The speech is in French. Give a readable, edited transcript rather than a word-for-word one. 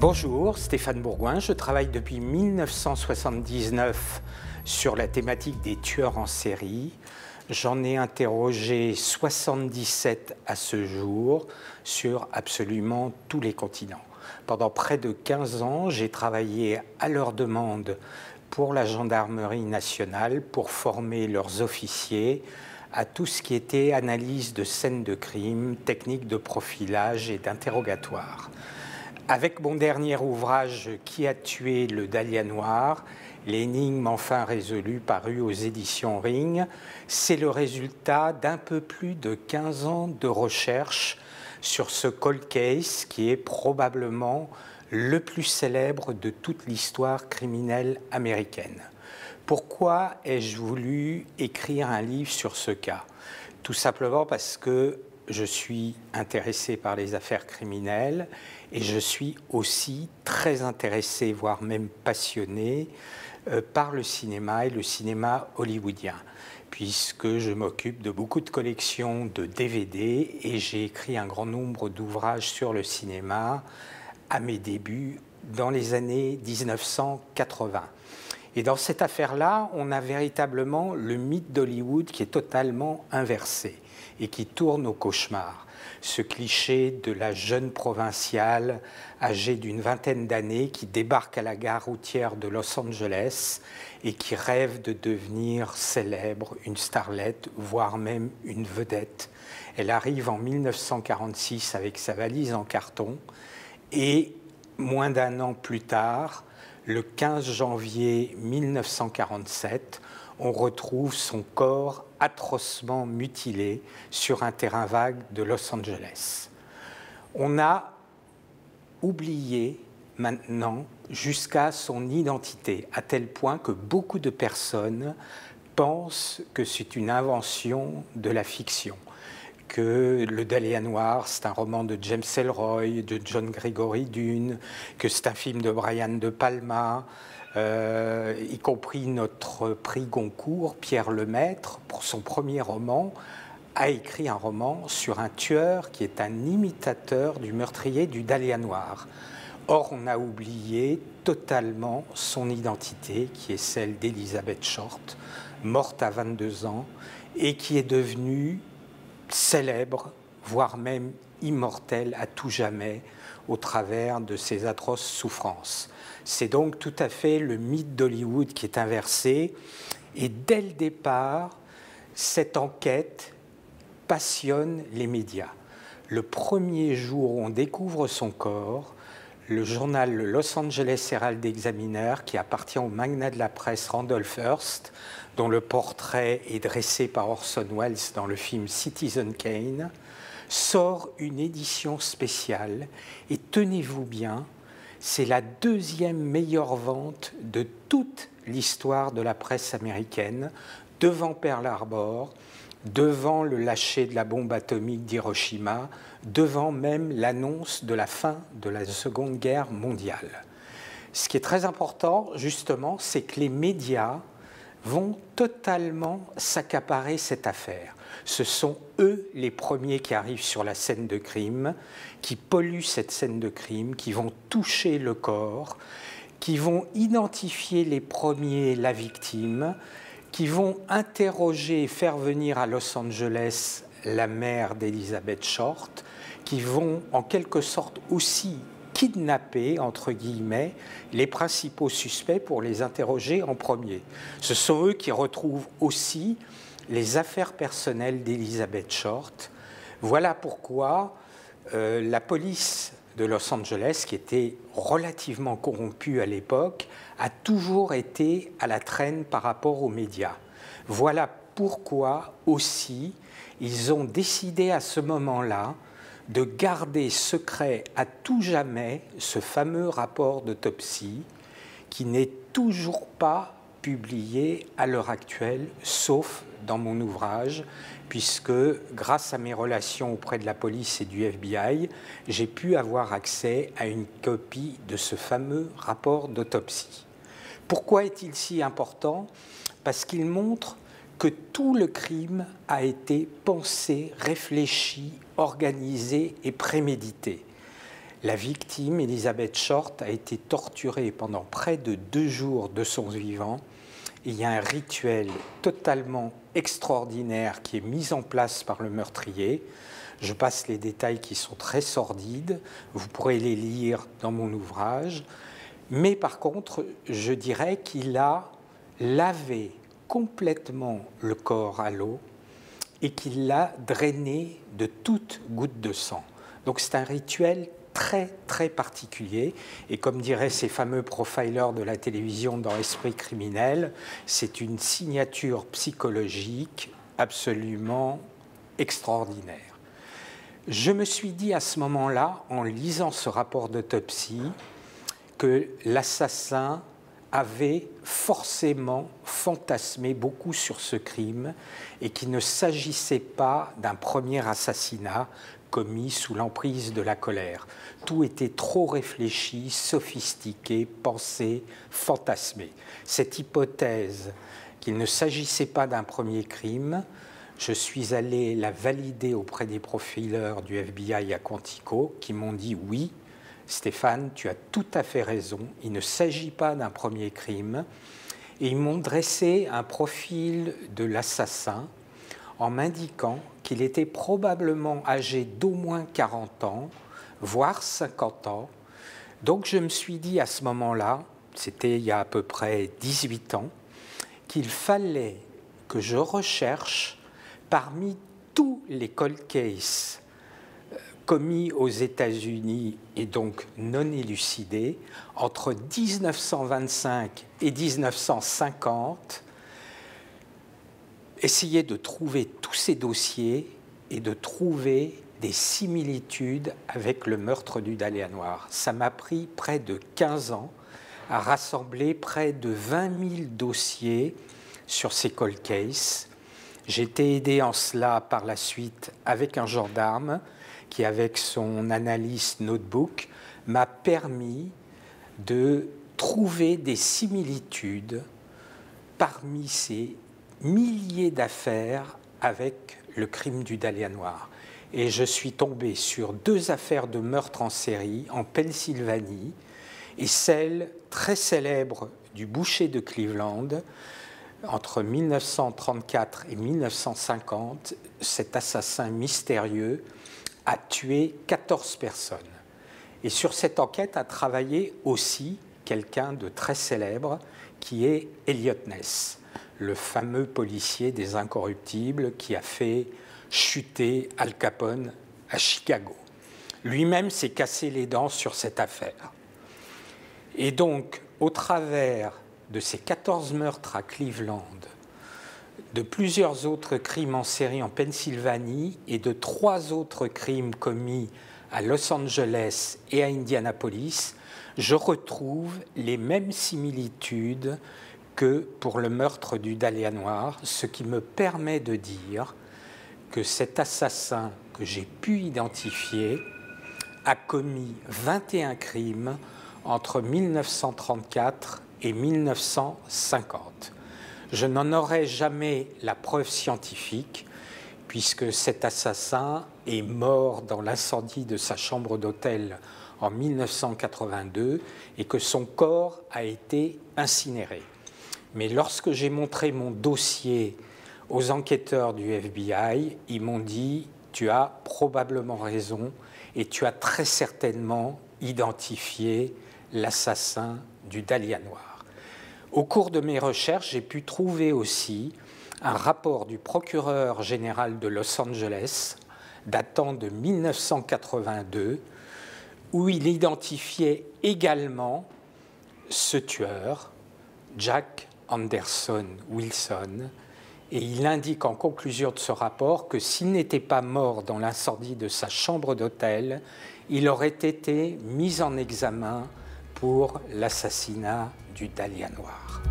Bonjour, Stéphane Bourgoin, je travaille depuis 1979 sur la thématique des tueurs en série. J'en ai interrogé 77 à ce jour sur absolument tous les continents. Pendant près de 15 ans, j'ai travaillé à leur demande pour la gendarmerie nationale pour former leurs officiers à tout ce qui était analyse de scènes de crime, technique de profilage et d'interrogatoire. Avec mon dernier ouvrage « Qui a tué le Dahlia Noir ?», l'énigme enfin résolue parue aux éditions Ring, c'est le résultat d'un peu plus de 15 ans de recherche sur ce cold case qui est probablement le plus célèbre de toute l'histoire criminelle américaine. Pourquoi ai-je voulu écrire un livre sur ce cas? Tout simplement parce que je suis intéressé par les affaires criminelles et je suis aussi très intéressé, voire même passionné, par le cinéma et le cinéma hollywoodien, puisque je m'occupe de beaucoup de collections de DVD et j'ai écrit un grand nombre d'ouvrages sur le cinéma à mes débuts dans les années 1980. Et dans cette affaire-là, on a véritablement le mythe d'Hollywood qui est totalement inversé et qui tourne au cauchemar. Ce cliché de la jeune provinciale âgée d'une vingtaine d'années qui débarque à la gare routière de Los Angeles et qui rêve de devenir célèbre, une starlette, voire même une vedette. Elle arrive en 1946 avec sa valise en carton et moins d'un an plus tard, le 15 janvier 1947, on retrouve son corps atrocement mutilé sur un terrain vague de Los Angeles. On a oublié maintenant jusqu'à son identité, à tel point que beaucoup de personnes pensent que c'est une invention de la fiction, que le Dahlia Noir, c'est un roman de James Ellroy, de John Gregory Dunne, que c'est un film de Brian De Palma, y compris notre prix Goncourt, Pierre Lemaitre, pour son premier roman, a écrit un roman sur un tueur qui est un imitateur du meurtrier du Dahlia Noir. Or, on a oublié totalement son identité, qui est celle d'Elizabeth Short, morte à 22 ans, et qui est devenue célèbre, voire même immortel à tout jamais, au travers de ses atroces souffrances. C'est donc tout à fait le mythe d'Hollywood qui est inversé. Et dès le départ, cette enquête passionne les médias. Le premier jour où on découvre son corps, le journal Los Angeles Herald Examiner, qui appartient au magnat de la presse Randolph Hearst, dont le portrait est dressé par Orson Welles dans le film Citizen Kane, sort une édition spéciale. Et tenez-vous bien, c'est la deuxième meilleure vente de toute l'histoire de la presse américaine, devant Pearl Harbor, devant le lâcher de la bombe atomique d'Hiroshima, devant même l'annonce de la fin de la Seconde Guerre mondiale. Ce qui est très important, justement, c'est que les médias vont totalement s'accaparer cette affaire. Ce sont eux les premiers qui arrivent sur la scène de crime, qui polluent cette scène de crime, qui vont toucher le corps, qui vont identifier les premiers la victime, qui vont interroger et faire venir à Los Angeles la mère d'Elizabeth Short, qui vont en quelque sorte aussi kidnapper, entre guillemets, les principaux suspects pour les interroger en premier. Ce sont eux qui retrouvent aussi les affaires personnelles d'Elizabeth Short. Voilà pourquoi la police de Los Angeles, qui était relativement corrompue à l'époque, a toujours été à la traîne par rapport aux médias. Voilà pourquoi aussi ils ont décidé à ce moment-là de garder secret à tout jamais ce fameux rapport d'autopsie qui n'est toujours pas publié à l'heure actuelle, sauf dans mon ouvrage, puisque grâce à mes relations auprès de la police et du FBI, j'ai pu avoir accès à une copie de ce fameux rapport d'autopsie. Pourquoi est-il si important? Parce qu'il montre que tout le crime a été pensé, réfléchi, organisé et prémédité. La victime, Elizabeth Short, a été torturée pendant près de 2 jours de son vivant. Il y a un rituel totalement extraordinaire qui est mis en place par le meurtrier. Je passe les détails qui sont très sordides, vous pourrez les lire dans mon ouvrage. Mais par contre, je dirais qu'il a lavé complètement le corps à l'eau et qu'il l'a drainé de toute goutte de sang. Donc c'est un rituel très, très particulier. Et comme diraient ces fameux profilers de la télévision dans Esprit criminel, c'est une signature psychologique absolument extraordinaire. Je me suis dit à ce moment-là, en lisant ce rapport d'autopsie, que l'assassin avait forcément fantasmé beaucoup sur ce crime et qu'il ne s'agissait pas d'un premier assassinat commis sous l'emprise de la colère. Tout était trop réfléchi, sophistiqué, pensé, fantasmé. Cette hypothèse qu'il ne s'agissait pas d'un premier crime, je suis allé la valider auprès des profileurs du FBI à Quantico qui m'ont dit « oui, Stéphane, tu as tout à fait raison, il ne s'agit pas d'un premier crime ». Et ils m'ont dressé un profil de l'assassin en m'indiquant qu'il était probablement âgé d'au moins 40 ans, voire 50 ans. Donc je me suis dit à ce moment-là, c'était il y a à peu près 18 ans, qu'il fallait que je recherche parmi tous les cold cases commis aux États-Unis et donc non élucidés, entre 1925 et 1950, essayer de trouver tous ces dossiers et de trouver des similitudes avec le meurtre du Dahlia Noir. Ça m'a pris près de 15 ans à rassembler près de 20 000 dossiers sur ces cold cases. J'ai été aidé en cela par la suite avec un gendarme qui, avec son analyse notebook, m'a permis de trouver des similitudes parmi ces milliers d'affaires avec le crime du Dahlia Noir. Et je suis tombé sur 2 affaires de meurtre en série en Pennsylvanie et celle très célèbre du boucher de Cleveland. Entre 1934 et 1950, cet assassin mystérieux a tué 14 personnes. Et sur cette enquête a travaillé aussi quelqu'un de très célèbre qui est Elliot Ness, le fameux policier des Incorruptibles qui a fait chuter Al Capone à Chicago. Lui-même s'est cassé les dents sur cette affaire. Et donc, au travers de ces 14 meurtres à Cleveland, de plusieurs autres crimes en série en Pennsylvanie et de 3 autres crimes commis à Los Angeles et à Indianapolis, je retrouve les mêmes similitudes que pour le meurtre du Dahlia Noir, ce qui me permet de dire que cet assassin que j'ai pu identifier a commis 21 crimes entre 1934 et 1950. Je n'en aurai jamais la preuve scientifique, puisque cet assassin est mort dans l'incendie de sa chambre d'hôtel en 1982 et que son corps a été incinéré. Mais lorsque j'ai montré mon dossier aux enquêteurs du FBI, ils m'ont dit « tu as probablement raison et tu as très certainement identifié l'assassin du Dahlia Noir ». Au cours de mes recherches, j'ai pu trouver aussi un rapport du procureur général de Los Angeles datant de 1982 où il identifiait également ce tueur, Jack Anderson Wilson, et il indique en conclusion de ce rapport que s'il n'était pas mort dans l'incendie de sa chambre d'hôtel, il aurait été mis en examen pour l'assassinat du Dahlia Noir.